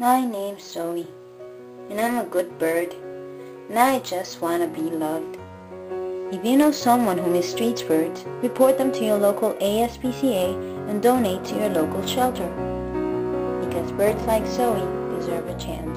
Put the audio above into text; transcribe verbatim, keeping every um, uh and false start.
My name's Zoe, and I'm a good bird, and I just want to be loved. If you know someone who mistreats birds, report them to your local A S P C A and donate to your local shelter, because birds like Zoe deserve a chance.